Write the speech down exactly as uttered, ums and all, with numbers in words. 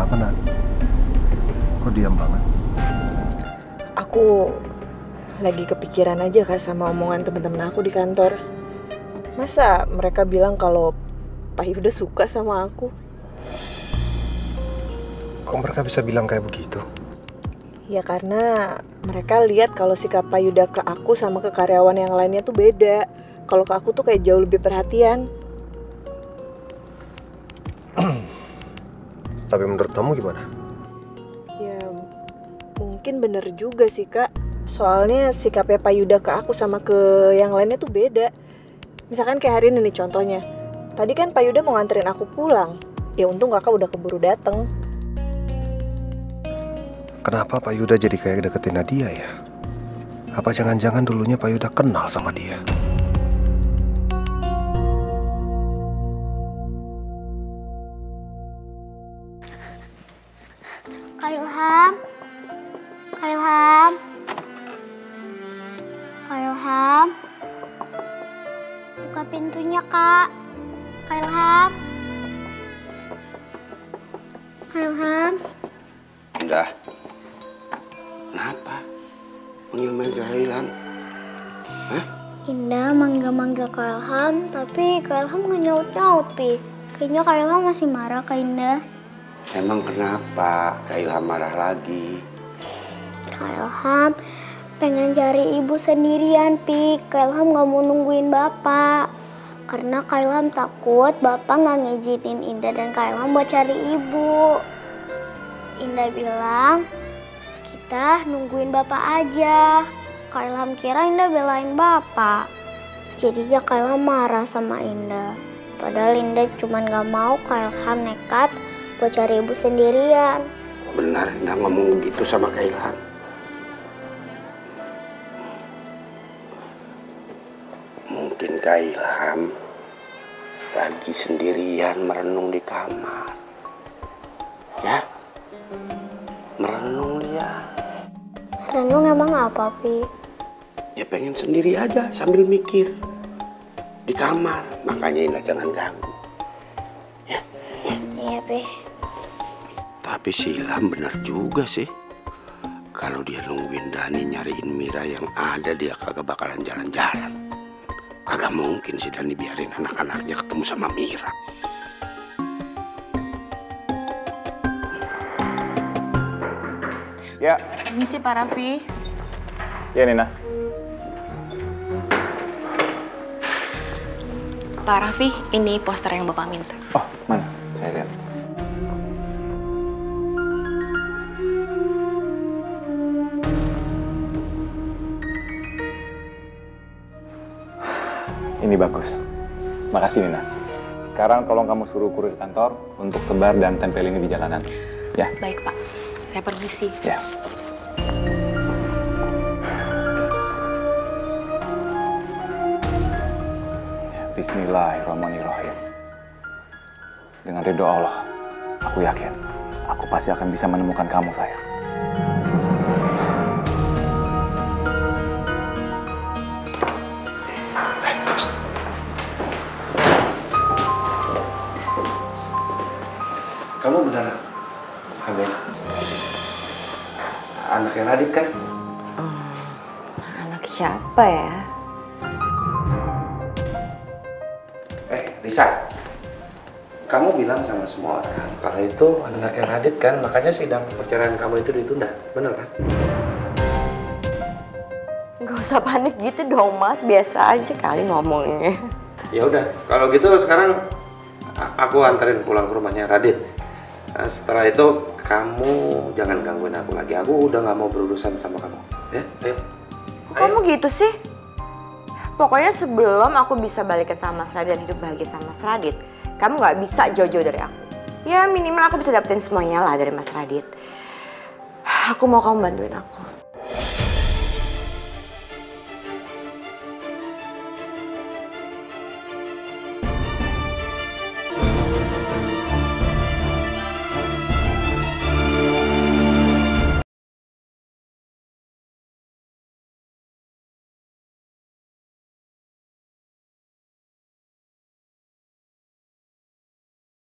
kenapa, Nak? Kok diam banget? Aku lagi kepikiran aja Kak sama omongan temen-temen aku di kantor. Masa mereka bilang kalau Pak Yuda suka sama aku? Kok mereka bisa bilang kayak begitu? Ya karena mereka lihat kalau sikap Pak Yuda ke aku sama ke karyawan yang lainnya tuh beda. Kalau ke aku tuh kayak jauh lebih perhatian. Tapi menurut kamu gimana? Ya mungkin bener juga sih Kak. Soalnya sikapnya Pak Yuda ke aku sama ke yang lainnya tuh beda. Misalkan kayak hari ini nih contohnya. Tadi kan Pak Yuda mau nganterin aku pulang. Ya untung Kakak udah keburu dateng. Kenapa Pak Yuda jadi kayak deketin Nadia ya? Apa jangan-jangan dulunya Pak Yuda kenal sama dia? Kak Ilham, Kak Ilham, Kak Ilham, buka pintunya Kak, Kak Ilham, Kak Ilham. Udah, kenapa manggil-manggil Kak Ilham? Hah? Indah manggil-manggil Kak Ilham, tapi Kak Ilham nggak nyaut-nyaut, Pi. Kayaknya Kak Ilham masih marah Kak Indah. Emang kenapa Kak Ilham marah lagi? Kak Ilham pengen cari ibu sendirian, Pi. Kak Ilham gak mau nungguin Bapak. Karena Kak Ilham takut Bapak gak ngizinin Indah dan Kak Ilham buat cari ibu. Indah bilang, kita nungguin Bapak aja. Kak Ilham kira Indah belain Bapak. Jadinya Kak Ilham marah sama Indah. Padahal Indah cuman gak mau Kak Ilham nekat buat cari ibu sendirian. Benar, Indah ngomong begitu sama Kak Ilham. Mungkin Kak Ilham lagi sendirian merenung di kamar. Ya? Merenung dia. Merenung emang apa, Pi? Dia pengen sendiri aja sambil mikir. Di kamar. Makanya Indah jangan ganggu. Ya? Iya, Pi. Tapi si Ilham benar juga sih. Kalau dia nungguin Dani nyariin Mira yang ada, dia kagak bakalan jalan-jalan. Kagak mungkin si Dani biarin anak-anaknya ketemu sama Mira. Ya. Misi Pak Raffi. Ya, Nina. Pak Raffi, ini poster yang Bapak minta. Oh, mana? Saya lihat. Ini bagus. Makasih, Nina. Sekarang tolong kamu suruh kurir kantor untuk sebar dan tempel ini di jalanan. Ya. Baik, Pak. Saya permisi. Ya. Bismillahirrahmanirrahim. Dengan ridho Allah, aku yakin aku pasti akan bisa menemukan kamu, sayang. Kamu benar hamil? Anaknya Radit kan? Hmm, anak siapa ya? Eh, Lisa. Kamu bilang sama semua orang kalau itu anaknya Radit kan? Makanya sidang perceraian kamu itu ditunda. Bener kan? Gak usah panik gitu dong, Mas. Biasa aja kali ngomongnya. Ya udah, kalau gitu sekarang aku anterin pulang ke rumahnya Radit. Nah, setelah itu kamu jangan gangguin aku lagi. Aku udah gak mau berurusan sama kamu. Ya, ayo. Kok kamu gitu sih? Pokoknya sebelum aku bisa balikin sama Mas Radit dan hidup bahagia sama Mas Radit, kamu gak bisa jauh-jauh dari aku. Ya minimal aku bisa dapetin semuanya lah dari Mas Radit. Aku mau kamu bantuin aku.